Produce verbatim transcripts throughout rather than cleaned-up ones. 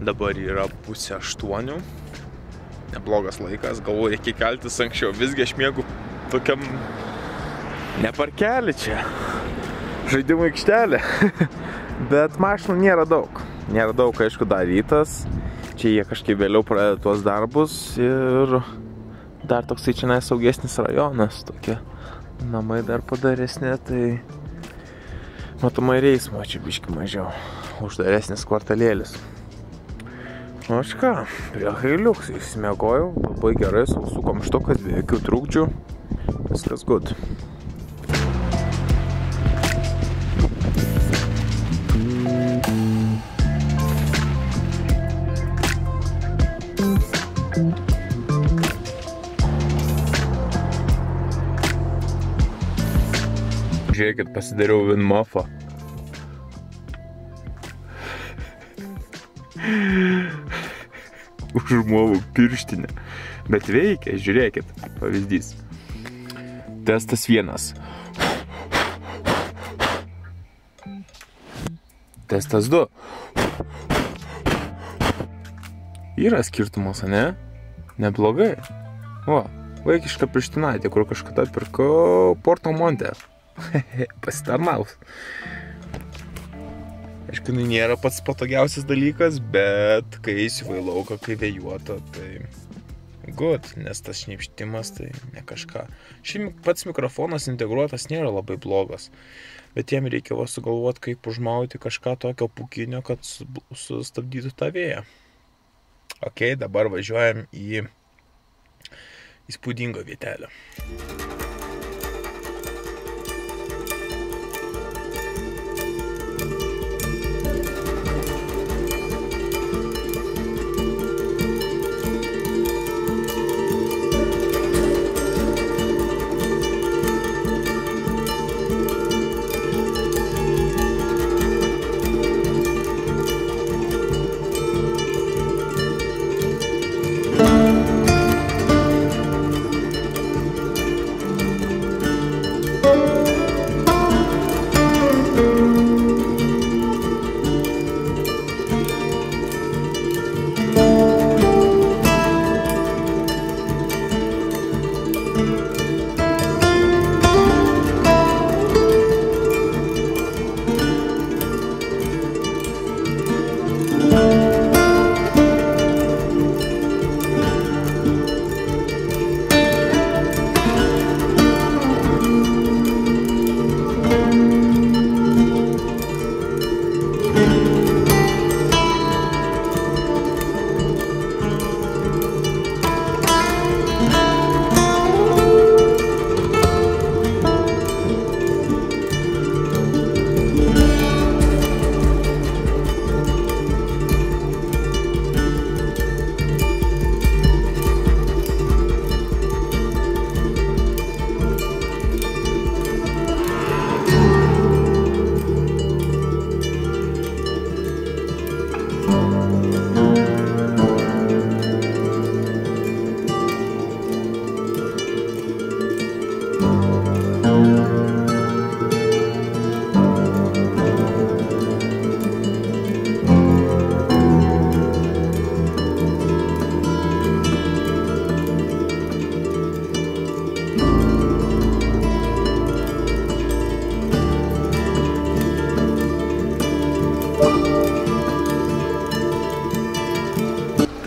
Dabar yra pusė aštuonių, neblogas laikas, galvoju, reikia keltis anksčiau, visgi aš mėgau tokiam neparkelį čia, žaidimų aikštelė, bet mašinų nėra daug, nėra daug, aišku, dar rytas, čia jie kažkaip vėliau pradeda tuos darbus ir dar toksai čia nesaugesnis rajonas, tokie namai dar padaresni, tai matomai reismo čia biški mažiau, uždaresnis kvartalėlis. Nu aš ką, prie hailiuks įsimiegojau, labai gerai, sausų kamštukas, be jokių trūkdžių, viskas good. Žiūrėkit, pasidariau vinmofą. Užmuovau pirštinę, bet veikia, žiūrėkit, pavyzdys. Testas vienas. Testas du. Yra skirtumas, ne? Neblogai. O, vaikiška pirštinaitė, kur kažkada pirkau Porto Monte. Pasitarnaus. Aišku, nėra pats patogiausias dalykas, bet kai įsivai lauką, kai vėjuota, tai good, nes tas šnypštimas tai ne kažką. Šiaip pats mikrofonas integruotas nėra labai blogas, bet jiem reikėjo sugalvoti, kaip užmauti kažką tokio pukinio, kad sustabdytų tą vėją. Ok, dabar važiuojam į įspūdingą vietelę.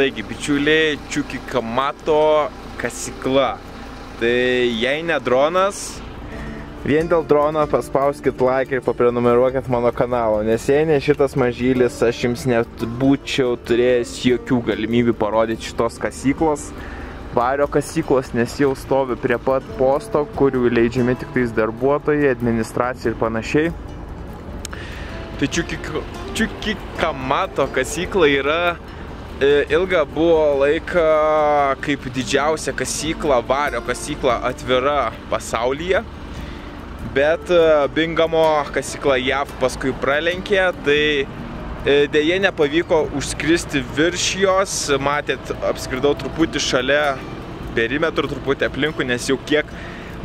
Taigi, bičiuliai, Čiukikamato kasykla. Tai jei ne dronas, vien dėl drono paspauskit like ir paprenumeruokit mano kanalą, nes jei ne šitas mažylis, aš jums nebūčiau turėjęs jokių galimybių parodyti šitos kasyklos. vario kasyklos, nes jau stovi prie pat posto, kurių leidžiami tik tais darbuotojai, administracija ir panašiai. Tai Čiukikamato kasykla yra ilga buvo laika kaip didžiausia kasykla, vario kasykla atvira pasaulyje. Bet Bingamo kasykla J A V paskui pralenkė, tai dėje nepavyko užskristi virš jos. Matėt, apskridau truputį šalia perimetrų, truputį aplinkų, nes jau kiek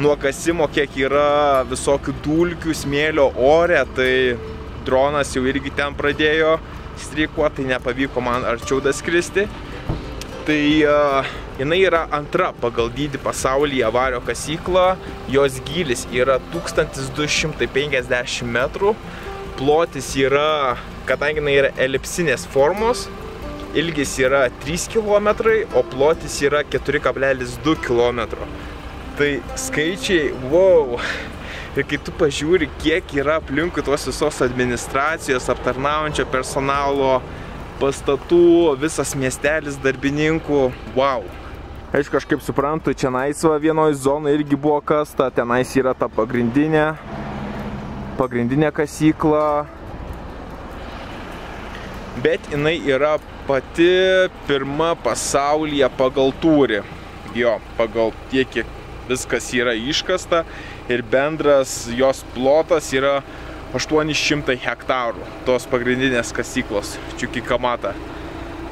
nuo kasimo, kiek yra visokių dulkių, smėlio ore, tai dronas jau irgi ten pradėjo streikuoti, tai nepavyko man arčiau daskristi. Tai jinai yra antra pagal dydį pasaulyje vario kasykla, jos gylis yra tūkstantis du šimtai penkiasdešimt metrų, plotis yra, kadangi jinai yra elipsinės formos, ilgis yra trys kilometrai, o plotis yra keturi kablelis du kilometrai. Tai skaičiai, wow! Ir kai tu pažiūri, kiek yra aplinkui tos visos administracijos, aptarnaujančio personalo, pastatų, visas miestelis darbininkų, wow! Aš kažkaip suprantu, čia naisva vienoj zonai irgi buvo kasta, tenais yra ta pagrindinė, pagrindinė kasykla. Bet jinai yra pati pirma pasaulyje pagal tūrį, jo, pagal tiek, kiek viskas yra iškasta, ir bendras jos plotas yra aštuoni šimtai hektarų tos pagrindinės kasyklos Čiukikamato.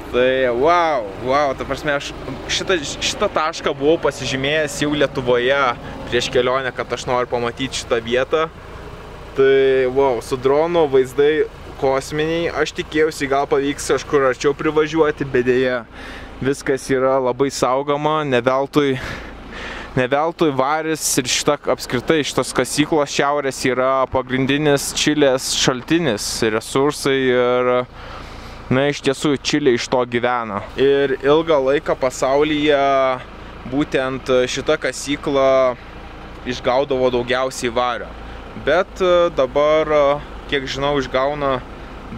Tai wow, wow, ta prasme, aš šitą, šitą tašką buvau pasižymėjęs jau Lietuvoje prieš kelionę, kad aš noriu pamatyti šitą vietą. Tai wow, su dronu vaizdai kosminiai, aš tikėjausi gal pavyks kažkur arčiau privažiuoti, bet deja viskas yra labai saugoma, ne veltui Neveltui varis ir šita, apskritai šitos kasyklos šiaurės yra pagrindinis Čilės šaltinis, resursai ir, na, iš tiesų Čilė iš to gyvena. Ir ilgą laiką pasaulyje būtent šita kasykla išgaudavo daugiausiai vario. Bet dabar, kiek žinau, išgauna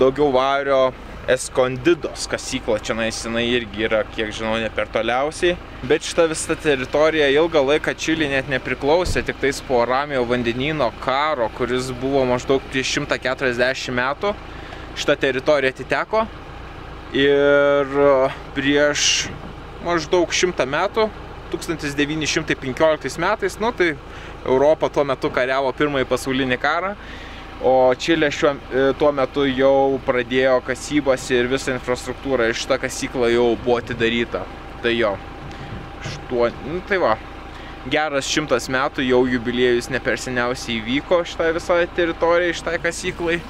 daugiau vario Escondidos kasykla, čia jinai irgi yra, kiek žinau, ne per toliausiai. Bet šita visa teritorija ilgą laiką Čilei net nepriklausė, tik tais po Ramiojo vandenyno karo, kuris buvo maždaug prieš šimtą keturiasdešimt metų, šita teritorija atiteko. Ir prieš maždaug šimtą metų, tūkstantis devyni šimtai penkioliktais metais, nu tai Europa tuo metu kariavo pirmąjį pasaulinį karą, o Čilė šiuo tuo metu jau pradėjo kasybas ir visą infrastruktūrą, ir šita kasykla jau buvo atidaryta. Tai jo, štuo, nu, tai va, geras šimtas metų jau jubiliejus ne per seniausiai įvyko šitai visai teritorijai, šitai kasyklai.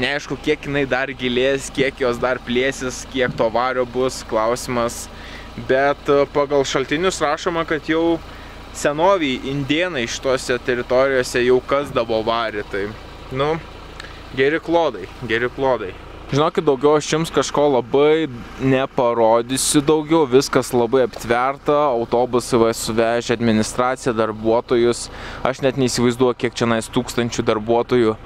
Neaišku, kiek jinai dar gilės, kiek jos dar plėsis, kiek to vario bus, klausimas. Bet pagal šaltinius rašoma, kad jau senoviai indėnai šitose teritorijose jau kasdavo varį, tai, nu, geri klodai, geri klodai. Žinokit, daugiau aš jums kažko labai neparodysiu daugiau, viskas labai aptverta, autobusai suvežė administraciją, darbuotojus, aš net neįsivaizduoju, kiek čia nais tūkstančių darbuotojų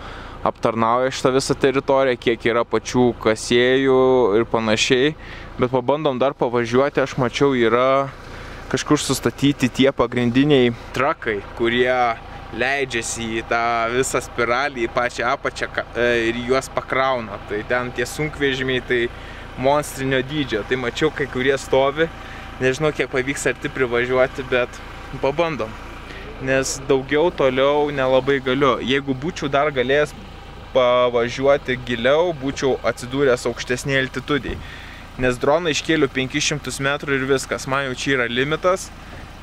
aptarnauja šitą visą teritoriją, kiek yra pačių kasėjų ir panašiai, bet pabandom dar pavažiuoti, aš mačiau yra kažkur sustatyti tie pagrindiniai trakai, kurie leidžiasi į tą visą spiralį, į pačią apačią ir juos pakrauna. Tai ten tie sunkvežimiai, tai monstrinio dydžio. Tai mačiau, kai kurie stovi. Nežinau, kiek pavyks arti privažiuoti, bet pabandom. Nes daugiau toliau nelabai galiu. Jeigu būčiau dar galėjęs pavažiuoti giliau, būčiau atsidūręs aukštesnėje altitudėje. Nes droną iškėliu penkis šimtus metrų ir viskas, man jau čia yra limitas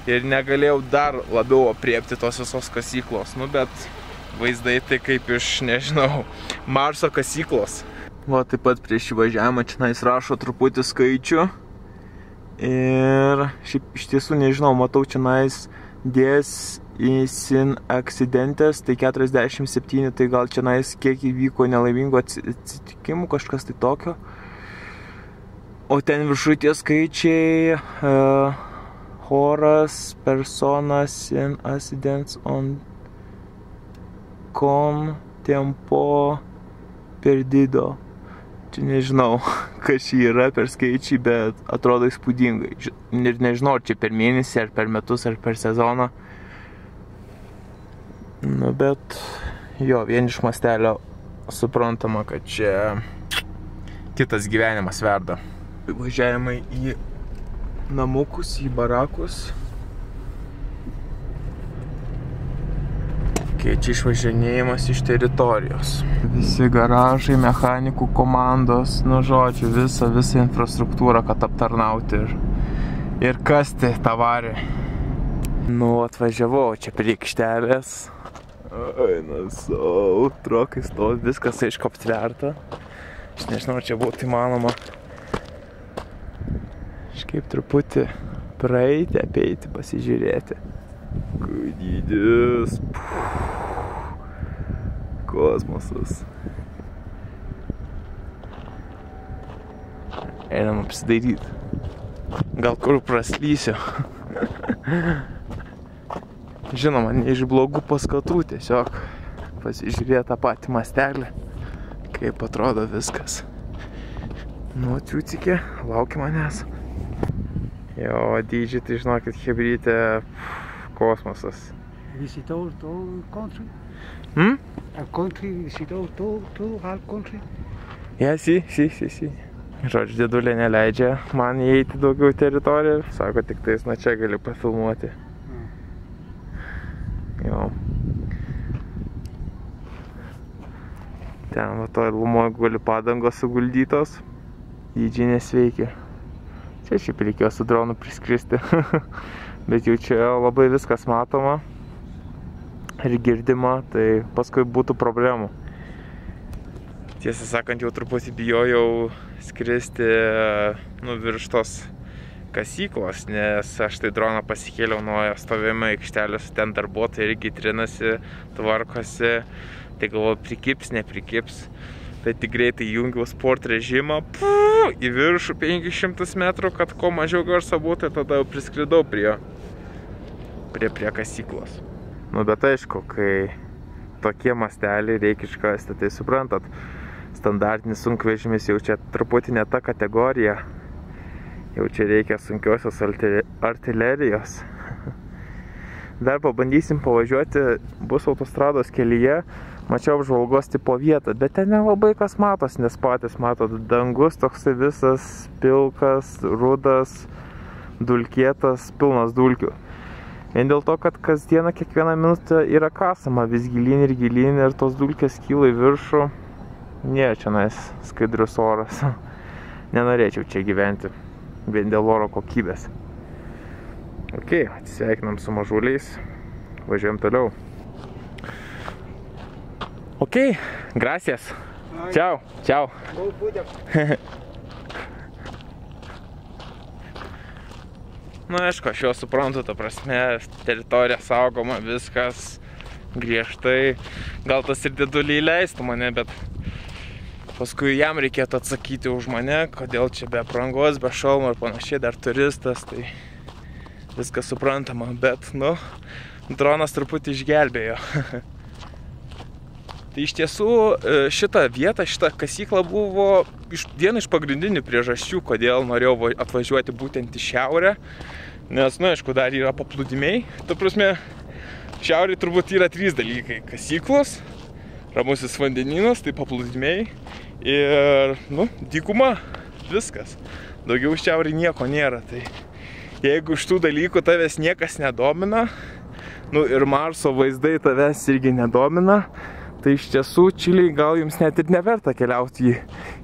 ir negalėjau dar labiau apriepti tos visos kasyklos. Nu, bet vaizdai tai kaip iš, nežinau, Marso kasyklos. Va, taip pat prieš įvažiavimą čia jis rašo truputį skaičių. Ir šiaip iš tiesų, nežinau, matau čia jis deaths in accidentes, tai keturiasdešimt septyni, tai gal čia jis kiek įvyko nelaimingų atsitikimų, kažkas tai tokio. O ten viršų tie skaičiai uh, horas, personas in accidents on com tempo perdido. čia nežinau, kas čia yra per skaičiai, bet atrodo įspūdingai. Ir nežinau, ar čia per mėnesį, ar per metus, ar per sezoną. Nu, bet jo, vien iš mastelio suprantama, kad čia kitas gyvenimas verda. Važiavimai į namukus, į barakus. Čia išvažinėjimas iš teritorijos. Visi garažai, mechanikų komandos, nu žodžiu, visa, visa infrastruktūra, kad aptarnauti ir, ir kasti tą varį. Nu, atvažiavau čia prie aikštelės. Ai, nasau, trokai stovi, viskas aišku aptverta. Aš nežinau, čia būtų įmanoma. Aš kaip truputį praeiti, apeiti, pasižiūrėti. Dydis. Kosmosas. Einam apsidairyti. Gal kur praslysiu. Žinoma, ne iš blogų paskatų, tiesiog pasižiūrėti tą patį mastelį, kaip atrodo viskas. Nu, ciucikė, lauki manęs. Jo, dydžiai, tai žinokit, hebrytė. Kosmosas. Visitor to country? Hmm? A country, visitor to, to our country? Ja, si, si, si, si. Žodžiu, dėdulė neleidžia man įeiti daugiau teritoriją. Sako, tik tais, na čia galiu pafilmuoti. Mm. Jo. Ten va to ilgumoje guli padangos suguldytos. Dydžiai nesveikia. Čia šiaip reikėjo su dronu priskristi. Bet jau čia labai viskas matoma ir girdima, tai paskui būtų problemų. Tiesą sakant, jau truputį bijojau skristi nu, virš tos kasyklos, nes aš tai droną pasikėliau nuo stovėjimo aikštelės, ten darbuotojai irgi trinasi, tvarkosi, tai galvoju, prikips, neprikips. Tai tik greitai jungiau sport režimą puu, į viršų penkis šimtus metrų, kad kuo mažiau garso būtų, tada jau priskridau prie, prie, prie kasyklos. Nu bet aišku, kai tokie masteliai reikia iškasti, tai suprantat, standartinis sunkvežimis jau čia truputį ne ta kategorija, jau čia reikia sunkiosios artilerijos. Dar pabandysim pavažiuoti, bus autostrados kelyje, mačiau apžvalgos tipo vietą, bet ten nelabai kas matos, nes patys matot, dangus toksai visas pilkas, rudas, dulkėtas, pilnas dulkių. Vien dėl to, kad kasdieną kiekvieną minutę yra kasama vis gilyn ir gilyn ir tos dulkės kyla į viršų. Ne, čia nais skaidrus oras. Nenorėčiau čia gyventi, vien dėl oro kokybės. Ok, atsisveikinam su mažuliais, važiuojam toliau. Ok, gracias. Čiau, čiau. Nu, aišku, aš jau suprantu, ta prasme, teritorija saugoma, viskas griežtai. Gal tas ir dėdulį įleistų mane, bet paskui jam reikėtų atsakyti už mane, kodėl čia be aprangos, be šalmo ir panašiai, dar turistas, tai... Viskas suprantama, bet, nu, dronas truputį išgelbėjo. Tai iš tiesų šitą vietą, šitą kasyklą buvo viena iš pagrindinių priežasčių, kodėl norėjau atvažiuoti būtent į šiaurę. Nes, nu, aišku, dar yra paplūdimiai. Ta prasme, šiaurėje turbūt yra trys dalykai. Kasyklos, ramusis vandenynas, tai paplūdimiai ir, nu, dykuma, viskas. Daugiau šiaurėje nieko nėra, tai... Jeigu iš tų dalykų tavęs niekas nedomina, nu ir Marso vaizdai tavęs irgi nedomina, tai iš tiesų Čiliai gal jums net ir neverta keliauti į,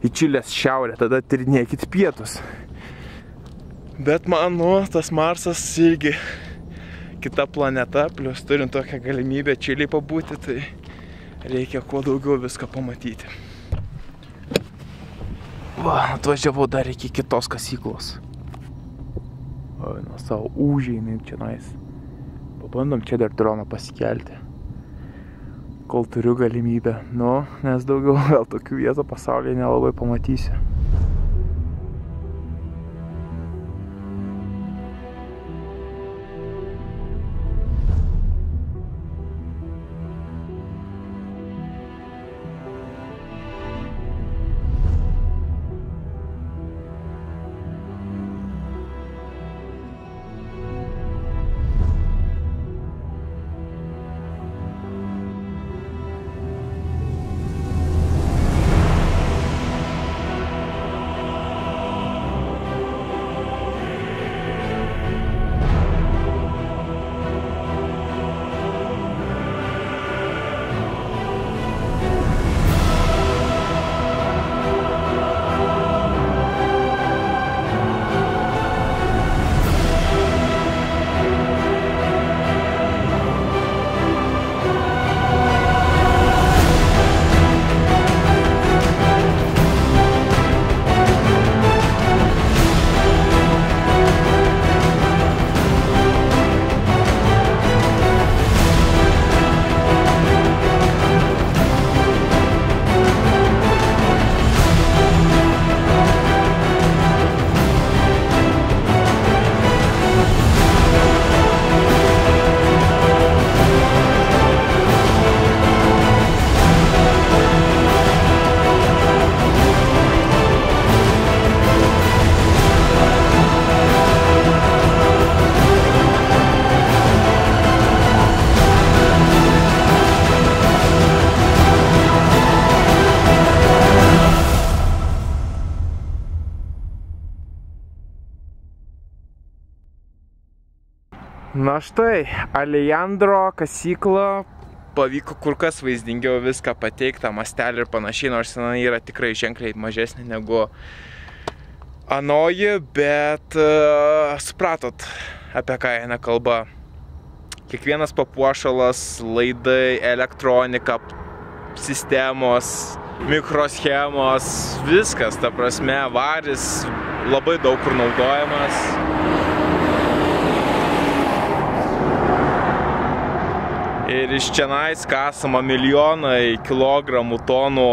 į Čilės šiaurę, tada tyrinėkit pietus. Bet man, nu, tas Marsas irgi kita planeta, plus turint tokią galimybę Čiliai pabūti, tai reikia kuo daugiau viską pamatyti. Va, atvažiavau dar iki kitos kasyklos. O, nu, savo užėjimim čia nais. Pabandom čia dar droną pasikelti, kol turiu galimybę. Nu, nes daugiau gal tokių vietų pasaulyje nelabai pamatysiu. Na štai, Alejandro kasyklą pavyko kur kas vaizdingiau viską pateikti, mastelį ir panašiai, nors jinai yra tikrai ženkliai mažesnė negu anoji, bet uh, supratot, apie ką eina kalba. Kiekvienas papuošalas, laidai, elektronika, sistemos, mikroschemos, viskas, ta prasme, varis labai daug kur naudojamas. Ir iš čianais kasama milijonai kilogramų tonų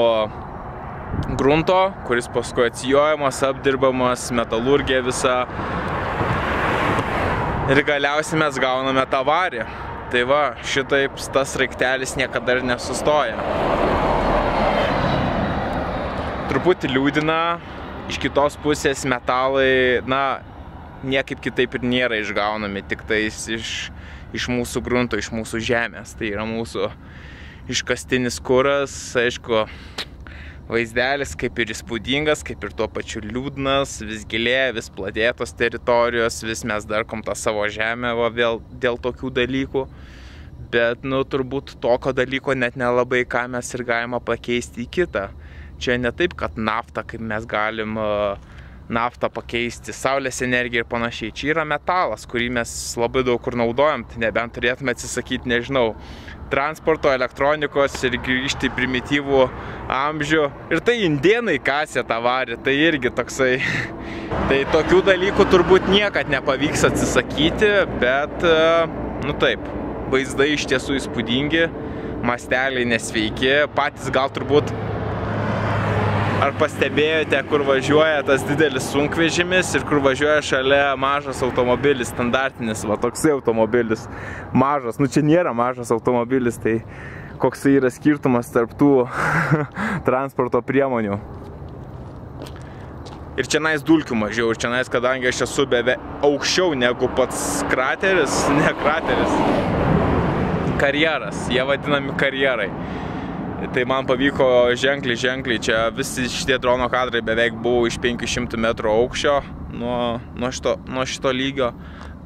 grunto, kuris paskui atsijojamas, apdirbamas, metalurgija visa. Ir galiausiai mes gauname tą varį. Tai va, šitaip tas raiktelis niekada ir nesustoja. Truputį liūdina, iš kitos pusės metalai, na, niekaip kitaip ir nėra išgaunami, tik tais iš, iš mūsų grunto, iš mūsų žemės. Tai yra mūsų iškastinis kuras, aišku, vaizdelis kaip ir įspūdingas, kaip ir tuo pačiu liūdnas, vis gilėja, vis platėtos teritorijos, vis mes darkom tą savo žemę va, vėl dėl tokių dalykų. Bet, nu, turbūt tokio dalyko net nelabai ką mes ir galima pakeisti į kitą. Čia ne taip, kad naftą, kaip mes galim naftą pakeisti, saulės energiją ir panašiai. Čia yra metalas, kurį mes labai daug kur naudojam, tai nebent turėtume atsisakyti, nežinau, transporto, elektronikos ir grįžti į primityvų amžių. Ir tai indėnai kasė tą varį, tai irgi toksai. Tai tokių dalykų turbūt niekad nepavyks atsisakyti, bet, nu taip, vaizdai iš tiesų įspūdingi, masteliai nesveiki, patys gal turbūt ar pastebėjote, kur važiuoja tas didelis sunkvežimis ir kur važiuoja šalia mažas automobilis, standartinis, va toksai automobilis, mažas, nu čia nėra mažas automobilis, tai koksai yra skirtumas tarp tų transporto priemonių. Ir čianais dulkių mažiau, ir čianais, kadangi aš esu beveik aukščiau negu pats krateris, ne krateris, karjeras, jie vadinami karjerai. Tai man pavyko ženkliai, ženkliai, čia visi šitie drono kadrai beveik buvo iš penkių šimtų metrų aukščio nuo, nuo, šito, nuo šito lygio.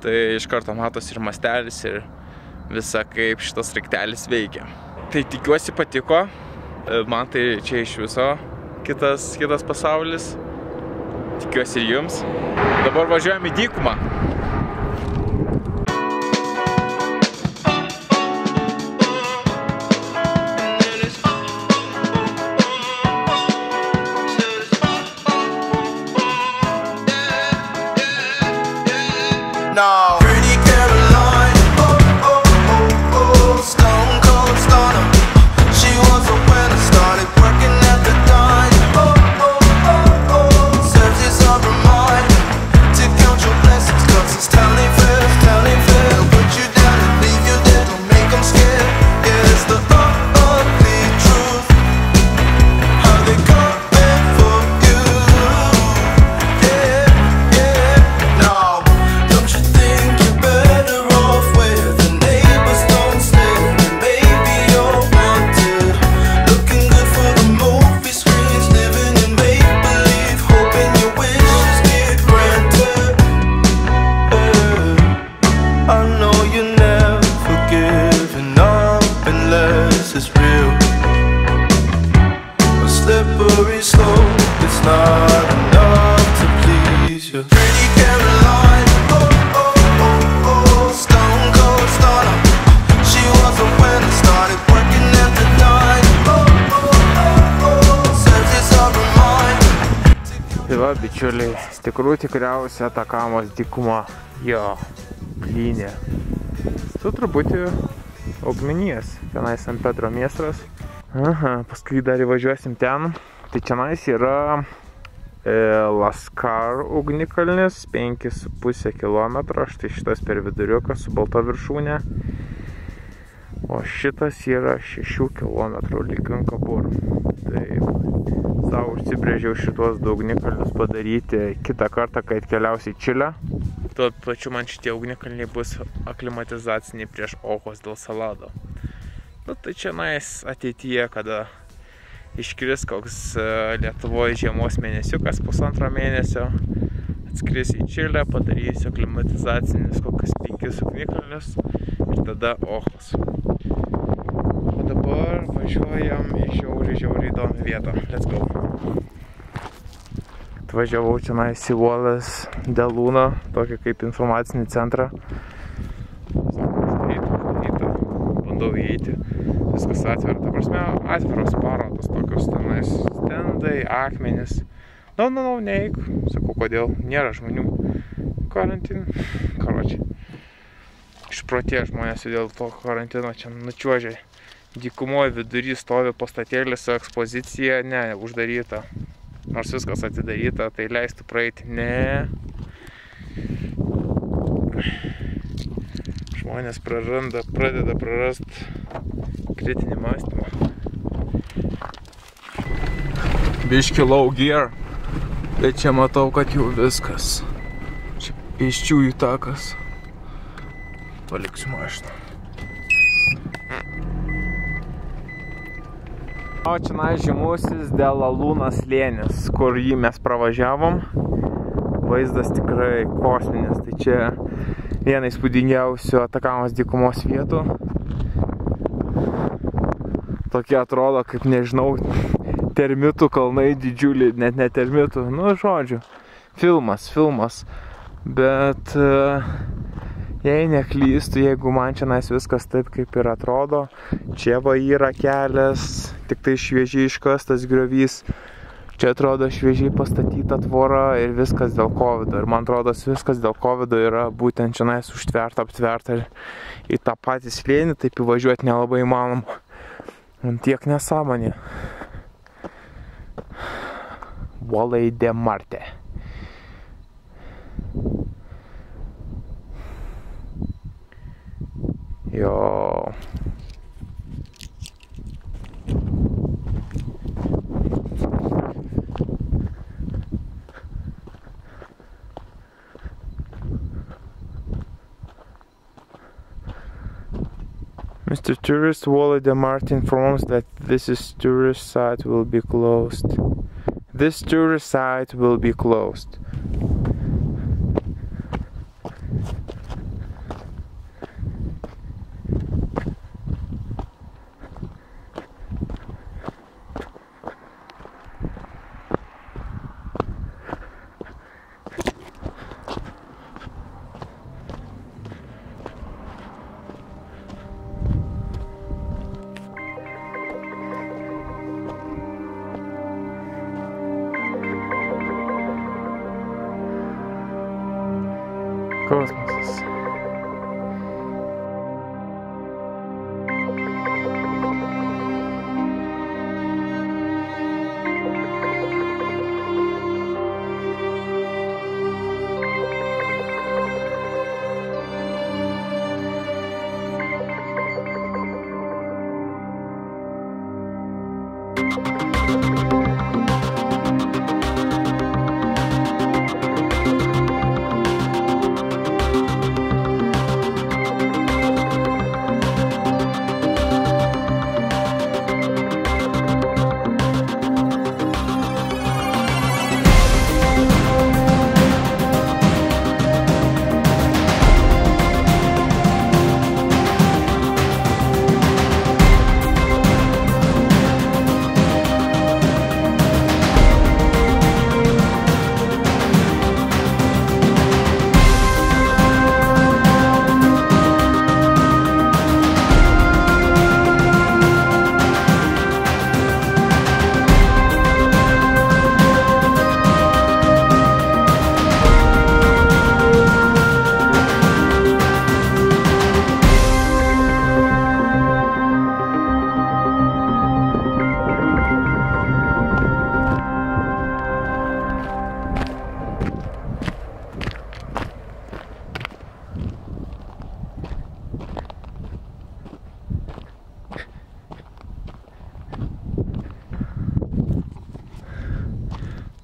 Tai iš karto matosi ir mastelis, ir visa kaip šitas raiktelis veikia. Tai tikiuosi patiko, man tai čia iš viso kitas, kitas pasaulis, tikiuosi ir jums. Dabar važiuojam į dykumą. Bičiuliai, tikrų tikriausia Atakamos dykuma, jo, plynė, su truputį augmenijos, tenais San Pedro miestas. Aha, paskui dar įvažiuosim ten, tai čianais yra e, Láscar ugnikalnis, penki su puse kilometro, štai šitas per viduriuką su balta viršūne, o šitas yra šešių kilometrų lygių kabur. Taip. Sau užsibrėžiau šituos du ugnikalnius padaryti kitą kartą, kai atkeliausiu į Čilę. Tuo pačiu man šitie ugnikalniai bus aklimatizaciniai prieš Ojos del Salado. Nu tai čia nais ateityje, kada iškris koks Lietuvoje žiemos mėnesiukas pusantro mėnesio, atskrisi į Čilę, padarysiu aklimatizacinius kokius penkis ugnikalnius ir tada Ojos. O dabar važiuojam į žiaurį, žiaurį įdomią vietą. Let's go! Važiavau čia į Uolas de Luna, tokį kaip informacinį centrą. Bandau įeiti, viskas atvira. Ta prasme, atviros parodos tokios tenais, stendai, akmenis. Na, na, na, neik. Sakau, kodėl? Nėra žmonių. Karantin. Karočiai. Išprotė žmonės dėl to karantino čia nučiuožiai. Dykumoje vidury stovi pastatėlėse ekspozicija, ne, uždaryta. Nors viskas atidaryta, tai leistų praeiti. Ne. Žmonės praranda, pradeda prarast kritinį mąstymą. Biški low gear. Bet čia matau, kad jau viskas. Čia pėsčiųjų takas. Paliksiu mašiną. O čia žymusis dėl Alūnas Lienis, kur jį mes pravažiavom. Vaizdas tikrai kosminis, tai čia viena įspūdingiausių Atakamos dykumos vietų. Tokie atrodo kaip, nežinau, termitų kalnai didžiulį, net ne termitų, nu žodžiu, filmas, filmas. Bet jei neklystu, jeigu man čia viskas taip kaip ir atrodo, čia va yra kelias, tik tai šviežiai iškastas griovys, čia atrodo šviežiai pastatyta tvora ir viskas dėl kovido. Ir man atrodo, viskas dėl kovido yra būtent čia užtverta, aptverta ir į tą patį slėnį, taip įvažiuoti nelabai įmanoma. Man tiek nesąmonė. Valle de Marte. Jo. Mister Tourist, Valle de Marte informs that this is tourist site will be closed. This tourist site will be closed. Kosmosas.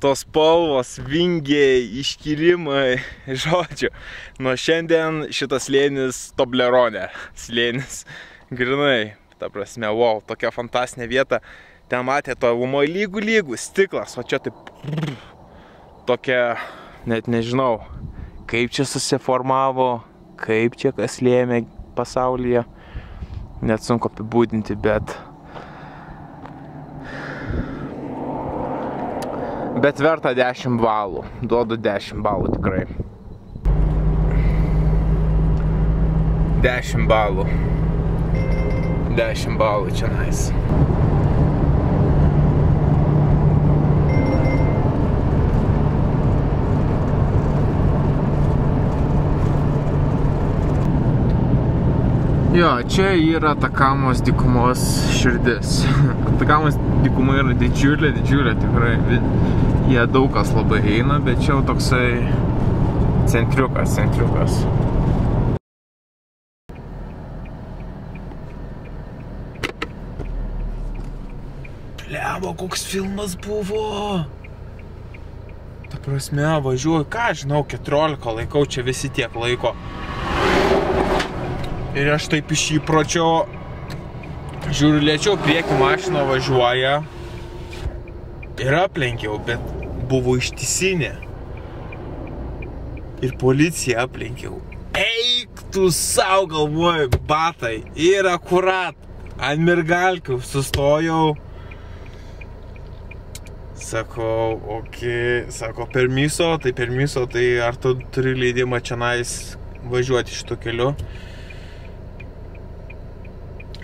Tos spalvos, vingiai, iškirimai, žodžiu. Nuo šiandien šitas slėnis Toblerone. Slėnis grinai. Ta prasme, wow, tokia fantastinė vieta. Ten matė to lumo lygų lygų, stiklas, o čia taip tokia net nežinau, kaip čia susiformavo, kaip čia kas lėmė pasaulyje, net sunku apibūdinti, bet bet verta dešimt balų, duodu dešimt balų tikrai. Dešimt balų. Dešimt balų čia nais. Jo, čia yra Atakamos dykumos širdis. Atakamos dykuma yra didžiulė, didžiulė tikrai. Jie daug kas labai eina, bet čia jau toksai centriukas, centriukas. Bliavo, koks filmas buvo! Ta prasme, važiuoju, ką žinau, keturiolika laikau, čia visi tiek laiko. Ir aš taip iš įpročio žiūriu, lėčiau, priekį mašina važiuoja ir aplenkiau, bet buvo ištisinė ir policija aplenkiau. Eik tu sau, galvoju, batai ir akurat ant mergalkių sustojau. Sakau, okei, sako, permiso, tai permiso, tai ar tu turi leidimą čionais važiuoti šituo keliu?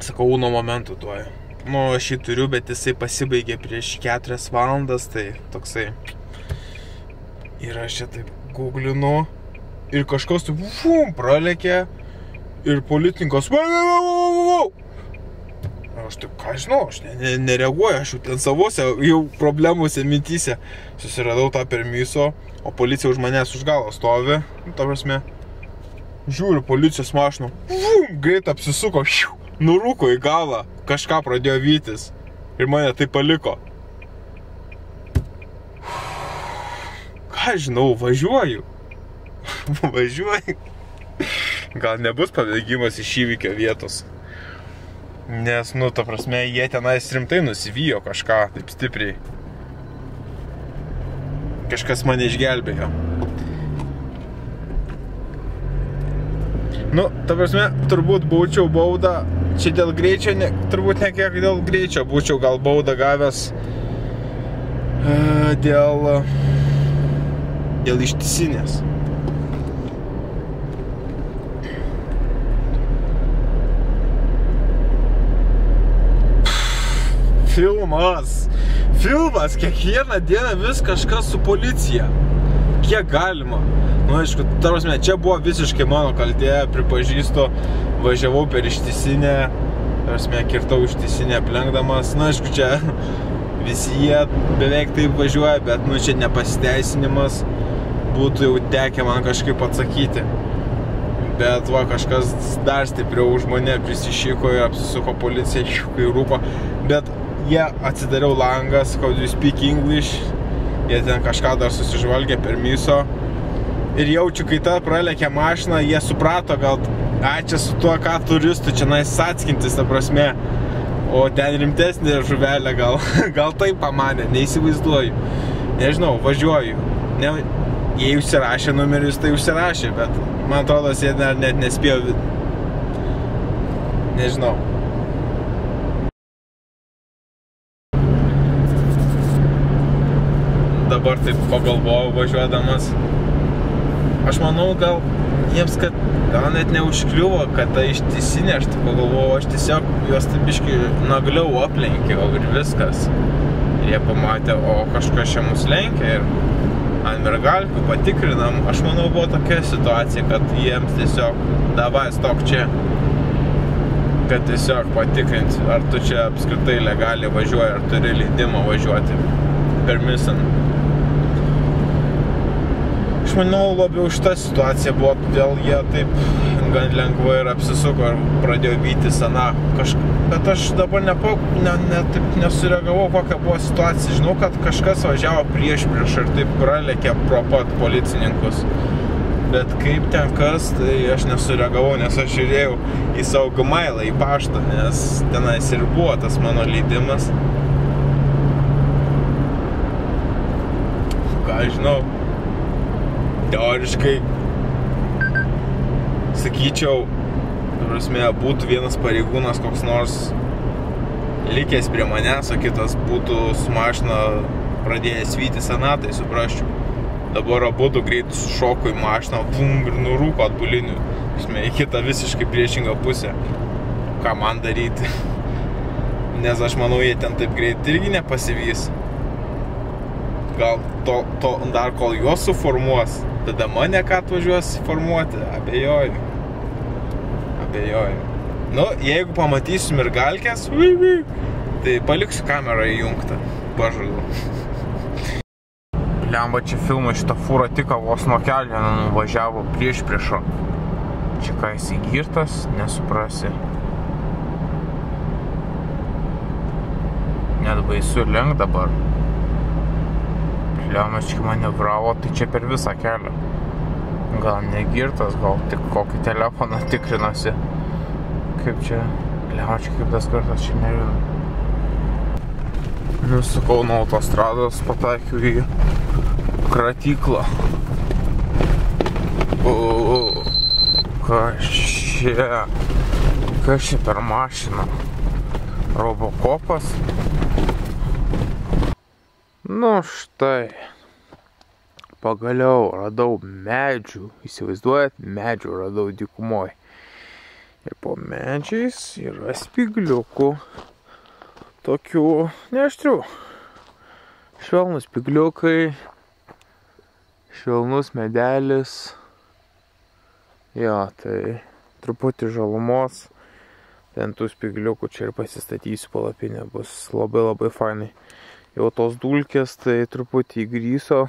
Sakau, uno momentu tuoj. Nu, aš jį turiu, bet jisai pasibaigė prieš keturias valandas, tai toksai. Ir aš čia taip googlinu. Ir kažkas taip, fum, pralekė. Ir policininkas, va, va, va, va, va, va. Aš taip, ką žinau, aš nereaguoju, aš jau ten savose, jau problemuose mintyse. Susiradau tą permiso, o policija už manęs už galą stovi. Ta prasme, žiūriu, policijos mašinu, fum, greit apsisuko, šiu. Nurūko į galą, kažką pradėjo vytis ir mane tai paliko. Ką žinau, važiuoju. Važiuoju. Gal nebus pabėgimas iš įvykio vietos. Nes, nu, ta prasme, jie tenais rimtai nusivijo kažką, taip stipriai. Kažkas mane išgelbėjo. Nu, ta prasme, turbūt būčiau baudą. Čia dėl greičio, ne, turbūt ne kiek dėl greičio būčiau gal baudą gavęs dėl dėl ištisinės. Filmas. Filmas. Kiekvieną dieną vis kažkas su policija. Kiek galima. Nu, aišku, ta prasme, čia buvo visiškai mano kaltė, pripažįstu. Važiavau per ištisinę, kirtau ištisinę aplenkdamas. Na, aišku, čia visi jie beveik taip važiuoja, bet nu, čia nepasiteisinimas būtų jau tekę man kažkaip atsakyti. Bet va, kažkas dar stipriau už mane prisišyko ir apsisuko policija, kai rūko. Bet jie atsidariau langą, sakau, you speak English. Jie ten kažką dar susižvalgė per miso. Ir jaučiu, kai ta pralekė mašina, jie suprato, gal a, čia su tuo, ką turistų čia nais atskintis, ta prasme. O ten rimtesnė žuvelė, gal, gal tai pamanė, neįsivaizduoju. Nežinau, važiuoju. Ne, jei užsirašė numerius, tai užsirašė, bet man atrodo, jie dar net nespėjo. Nežinau. Dabar taip pagalvojau važiuodamas. Aš manau, gal jiems, kad gal net neužkliuvo, kad tai ištisinė, aš taip pagalvojau, aš tiesiog juos taip biškai nagliau aplenkiau ir viskas. Ir jie pamatė, o kažkas čia mus lenkia ir ant mergalkių patikrinam. Aš manau, buvo tokia situacija, kad jiems tiesiog davai stok čia, kad tiesiog patikrint, ar tu čia apskritai legaliai važiuoji, ar turi leidimą važiuoti. Permission. Aš manau, labiau šita situacija buvo, todėl jie taip gan lengvai ir apsisuko ir pradėjo vyti seną kažką. Bet aš dabar nepau, ne, ne, taip nesureagavau, kokia buvo situacija. Žinau, kad kažkas važiavo prieš prieš ir taip pralekė pro pat policininkus. Bet kaip ten kas, tai aš nesureagavau, nes aš žiūrėjau į savo gmailą, į paštą, nes tenais ir buvo tas mano leidimas. Ką žinau. teoriškai, sakyčiau, prasme, būtų vienas pareigūnas koks nors likęs prie manęs, o kitas būtų su mašina pradėjęs vyti senatai, suprasčiau. Dabar abudu greitai sušoko į mašiną, pum, ir nurūko atbulinių. Žinai, į kitą visiškai priešingą pusę. Ką man daryti? Nes aš manau, jie ten taip greitai irgi nepasivys. Gal to, to dar kol juos suformuos, tada mane ką atvažiuos formuoti? Abejoju. Abejoju. Nu, jeigu pamatysiu mirgalkės, tai paliksiu kamerą įjungtą. Pažadu. Lemba, čia filmai šitą fūrą tiką vos nuo kelio nuvažiavo prieš priešo. Čia ką jis įgirtas, nesuprasi. Net baisu ir lenk dabar. Lemački manevravo, tai čia per visą kelią. Gal negirtas, gal tik kokį telefoną tikrinosi. Kaip čia, Lemački, kaip tas kartas čia nežinau. Ir sukau nuo autostrados, pataikiu į kratyklą. Kas čia? Kas čia per mašiną? Robokopas? Nu štai. Pagaliau radau medžių. Įsivaizduojat, medžių radau dykumoj. Ir po medžiais yra spygliukų. Tokių neaštrių. Švelnus pigliukai, švelnus medelis. Jo, tai truputį žalumos. Ten tų spigliukų čia ir pasistatysiu palapinę. Bus labai labai fainai. Jau tos dulkės tai truputį įgryso.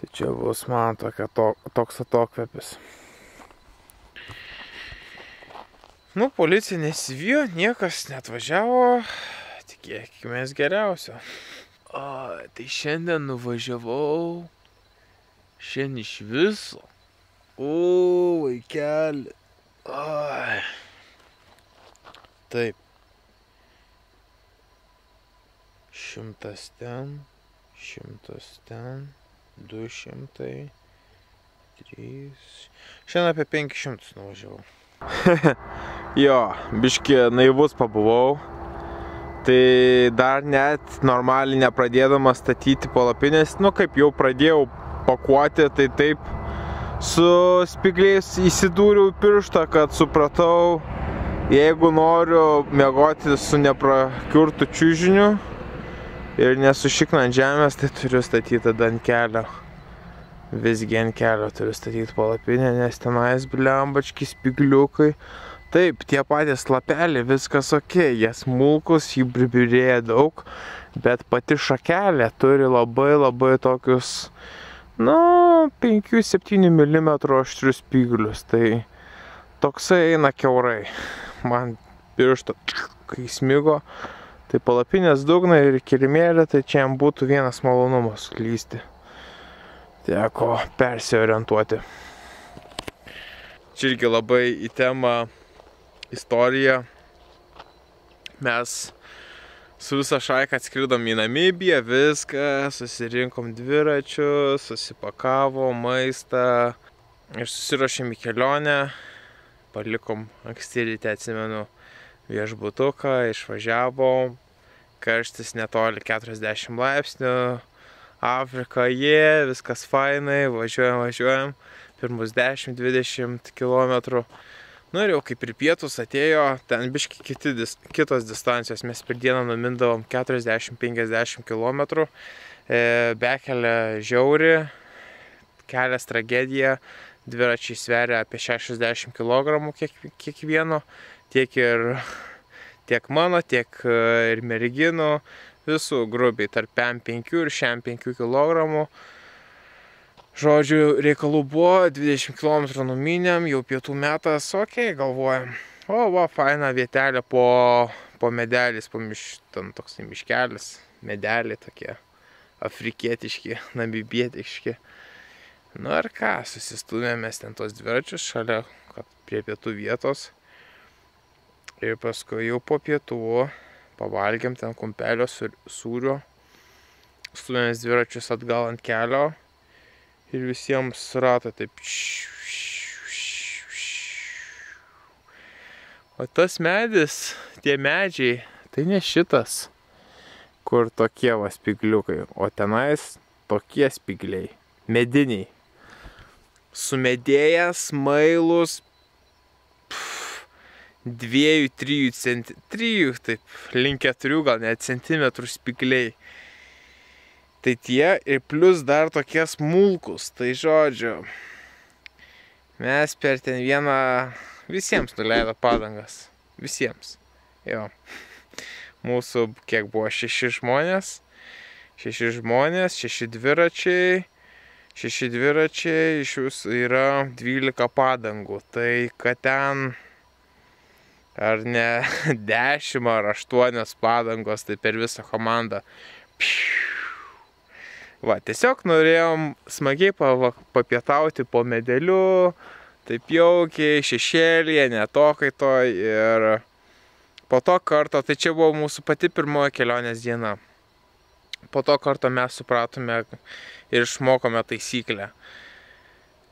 Tai čia bus man tokia, to, toks atokvėpis. Nu, policija nesivijo, niekas neatvažiavo, tikėkimės geriausio. O, tai šiandien nuvažiavau, šiandien iš viso. O, vaikeli. Ai. Taip. Šimtas ten, šimtas ten, du šimtai, trys. Šiandien apie penkis šimtus nuvažiavau. Jo, biški naivus pabuvau. Tai dar net normaliai nepradėdamas statyti palapinės, nu kaip jau pradėjau pakuoti, tai taip su spygliais įsidūriau pirštą, kad supratau, jeigu noriu miegoti su neprakiurtu čiužiniu ir nesušiknant žemės, tai turiu statyti tada ant kelio. Visgi ant kelio turiu statyti palapinę, nes tenais blembački, spigliukai. Taip, tie patys lapeliai, viskas ok, jie smulkus, jį pribirėja daug, bet pati šakelė turi labai labai tokius, nu, penkių septynių milimetrų aštrius spyglius, tai toksai eina kiaurai. Man piršto, kai smigo, tai palapinės dugna ir kilimėlė, tai čia jam būtų vienas malonumas klysti. Teko persiorientuoti. Čia irgi labai į temą istoriją. Mes su visa šaika atskridom į Namibiją, viską, susirinkom dviračius, susipakavom maistą ir susiruošėm į kelionę. Palikom anksti ryte, atsimenu, viešbutuką, išvažiavom. Karštis netoli keturiasdešimt laipsnių. Afrika, jie, viskas fainai, važiuojam, važiuojam, pirmus dešimt dvidešimt kilometrų. Nu ir jau kaip ir pietus atėjo, ten biški kiti, kitos distancijos, mes per dieną numindavom keturiasdešimt penkiasdešimt kilometrų. E, bekelė žiauri, kelias tragedija, dviračiai sveria apie šešiasdešimt kilogramų kiek, kiekvieno, tiek ir tiek mano, tiek ir merginų. Visų grubiai tarp penkių ir šešiasdešimt penkių kilogramų. Žodžiu, reikalų buvo, dvidešimt kilometrų numynėm, jau pietų metas, ok, galvojam. O, va, faina vietelė po, po medelis, po miš, ten toks miškelis, medeliai tokie afrikietiški, namibietiški. Nu ir ką, susistūmėmės ten tos dviračius šalia, kad prie pietų vietos. Ir paskui jau po pietų pavalgiam ten kumpelio sūrio, stumėmės dviračius atgal ant kelio ir visiems ratą taip. O tas medis, tie medžiai, tai ne šitas, kur tokie va spigliukai, o tenais tokie spigliai, mediniai. Sumedėjęs mailus dviejų, trijų, centi... trijų, taip, link keturių gal net centimetrų spigliai. Tai tie ir plus dar tokie smulkus, tai žodžiu. Mes per ten vieną, visiems nuleido padangas, visiems, jo. Mūsų, kiek buvo, šeši žmonės, šeši žmonės, šeši dviračiai, šeši dviračiai, iš jūsų yra dvylika padangų, tai kad ten, ar ne, dešimt ar aštuonios padangos, tai per visą komandą. Va, tiesiog norėjom smagiai papietauti po medeliu, taip jaukiai, šešėlyje, netokaitoj ir... Po to karto, tai čia buvo mūsų pati pirmoji kelionės diena. Po to karto mes supratome ir išmokome taisyklę,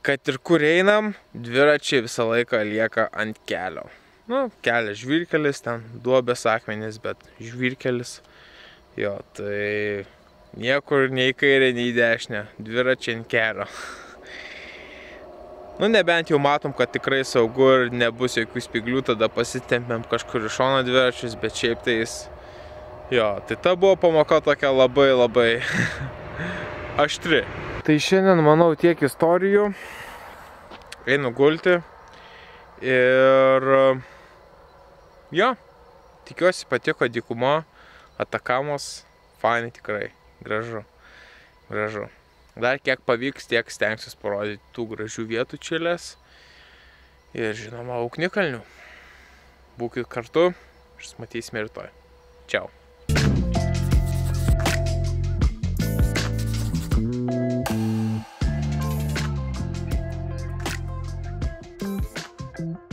kad ir kur einam, dviračiai visą laiką lieka ant kelio. Nu, kelias žvyrkelis, ten duobės akmenys, bet žvyrkelis. Jo, tai niekur nei kairė, nei dešinė, dviračiai ant kelio. Nu, nebent jau matom, kad tikrai saugu ir nebus jokių spiglių, tada pasitempiam kažkur iš šono dviračius, bet šiaip tais... Jo, tai ta buvo pamoka tokia labai labai aštri. Tai šiandien, manau, tiek istorijų. Einu gulti. Ir... Jo, tikiuosi patiko dykuma, Atakamos, fainai tikrai, gražu, gražu. Dar kiek pavyks, tiek stengsiuos parodyti tų gražių vietų Čilės ir, žinoma, ugnikalnių. Būkit kartu ir matysime rytoj. Čiau. Thank you.